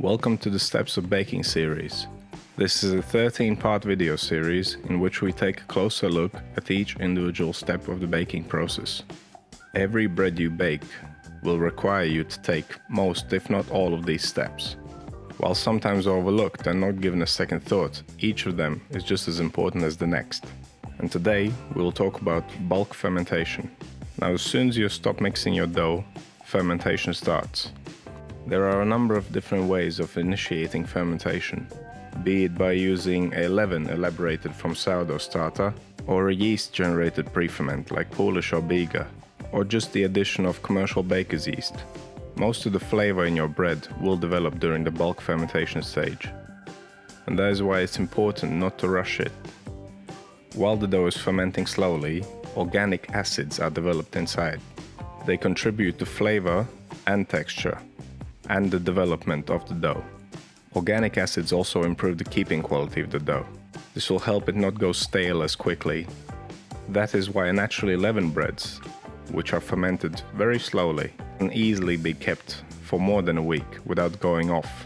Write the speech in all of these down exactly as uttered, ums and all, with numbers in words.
Welcome to the Steps of Baking series. This is a thirteen part video series in which we take a closer look at each individual step of the baking process. Every bread you bake will require you to take most, if not all, of these steps. While sometimes overlooked and not given a second thought, each of them is just as important as the next. And today we'll talk about bulk fermentation. Now, as soon as you stop mixing your dough, fermentation starts. There are a number of different ways of initiating fermentation, be it by using a leaven elaborated from sourdough starter, or a yeast-generated pre-ferment like Poolish or Biga, or just the addition of commercial baker's yeast. Most of the flavor in your bread will develop during the bulk fermentation stage, and that is why it's important not to rush it. While the dough is fermenting slowly, organic acids are developed inside. They contribute to flavor and texture, and the development of the dough. Organic acids also improve the keeping quality of the dough. This will help it not go stale as quickly. That is why naturally leavened breads, which are fermented very slowly, can easily be kept for more than a week without going off.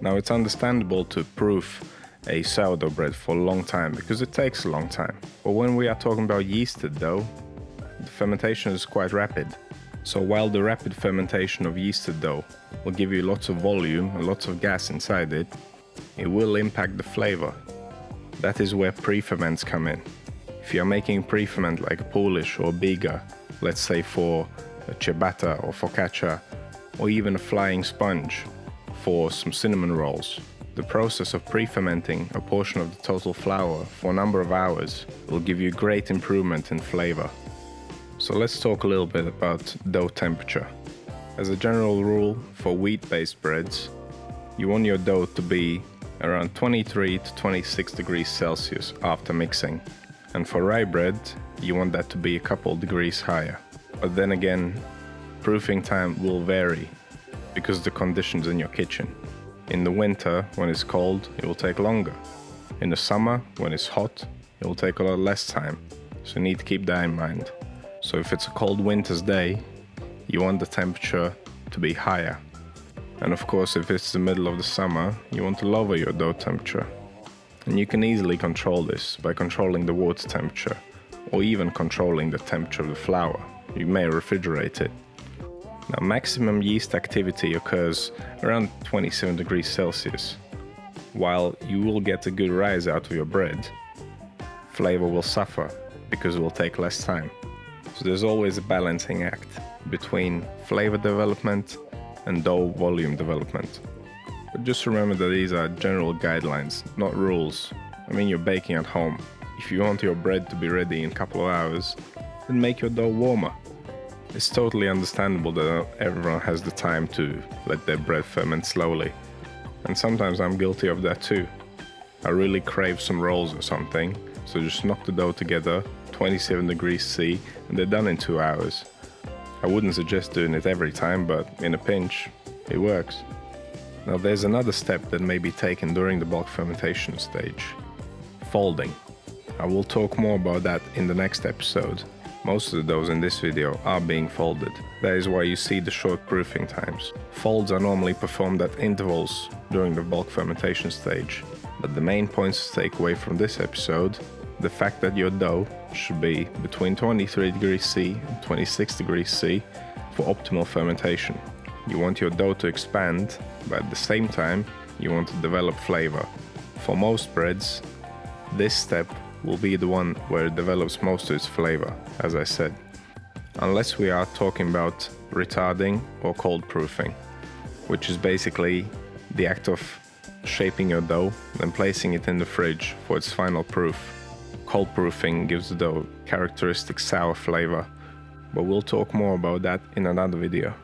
Now, it's understandable to proof a sourdough bread for a long time because it takes a long time. But when we are talking about yeasted dough, the fermentation is quite rapid. So while the rapid fermentation of yeasted dough will give you lots of volume and lots of gas inside it, it will impact the flavor. That is where pre-ferments come in. If you are making pre-ferment like Poolish or Biga, let's say for a ciabatta or focaccia, or even a flying sponge for some cinnamon rolls, the process of pre-fermenting a portion of the total flour for a number of hours will give you great improvement in flavor. So let's talk a little bit about dough temperature. As a general rule for wheat-based breads, you want your dough to be around twenty-three to twenty-six degrees Celsius after mixing. And for rye bread, you want that to be a couple degrees higher. But then again, proofing time will vary because of the conditions in your kitchen. In the winter, when it's cold, it will take longer. In the summer, when it's hot, it will take a lot less time. So you need to keep that in mind. So if it's a cold winter's day, you want the temperature to be higher. And of course, if it's the middle of the summer, you want to lower your dough temperature. And you can easily control this by controlling the water temperature, or even controlling the temperature of the flour. You may refrigerate it. Now, maximum yeast activity occurs around twenty-seven degrees Celsius. While you will get a good rise out of your bread, flavor will suffer because it will take less time. So there's always a balancing act between flavor development and dough volume development. But just remember that these are general guidelines, not rules. I mean, you're baking at home. If you want your bread to be ready in a couple of hours, then make your dough warmer. It's totally understandable that not everyone has the time to let their bread ferment slowly. And sometimes I'm guilty of that too. I really crave some rolls or something, so just knock the dough together, twenty-seven degrees C, and they're done in two hours. I wouldn't suggest doing it every time, but in a pinch, it works. Now, there's another step that may be taken during the bulk fermentation stage: folding. I will talk more about that in the next episode. Most of the doughs in this video are being folded. That is why you see the short proofing times. Folds are normally performed at intervals during the bulk fermentation stage. But the main points to take away from this episode: the fact that your dough should be between twenty-three degrees C and twenty-six degrees C for optimal fermentation. You want your dough to expand, but at the same time, you want to develop flavor. For most breads, this step will be the one where it develops most of its flavor, as I said. Unless we are talking about retarding or cold proofing, which is basically the act of shaping your dough and placing it in the fridge for its final proof. Cold proofing gives the dough characteristic sour flavor, but we'll talk more about that in another video.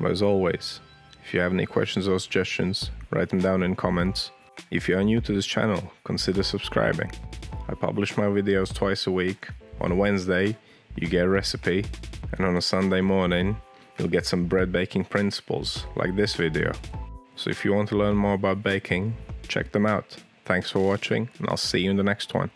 But as always, if you have any questions or suggestions, write them down in comments. If you are new to this channel, consider subscribing. I publish my videos twice a week. On a Wednesday, you get a recipe, and on a Sunday morning, you'll get some bread baking principles like this video. So if you want to learn more about baking, check them out. Thanks for watching, and I'll see you in the next one.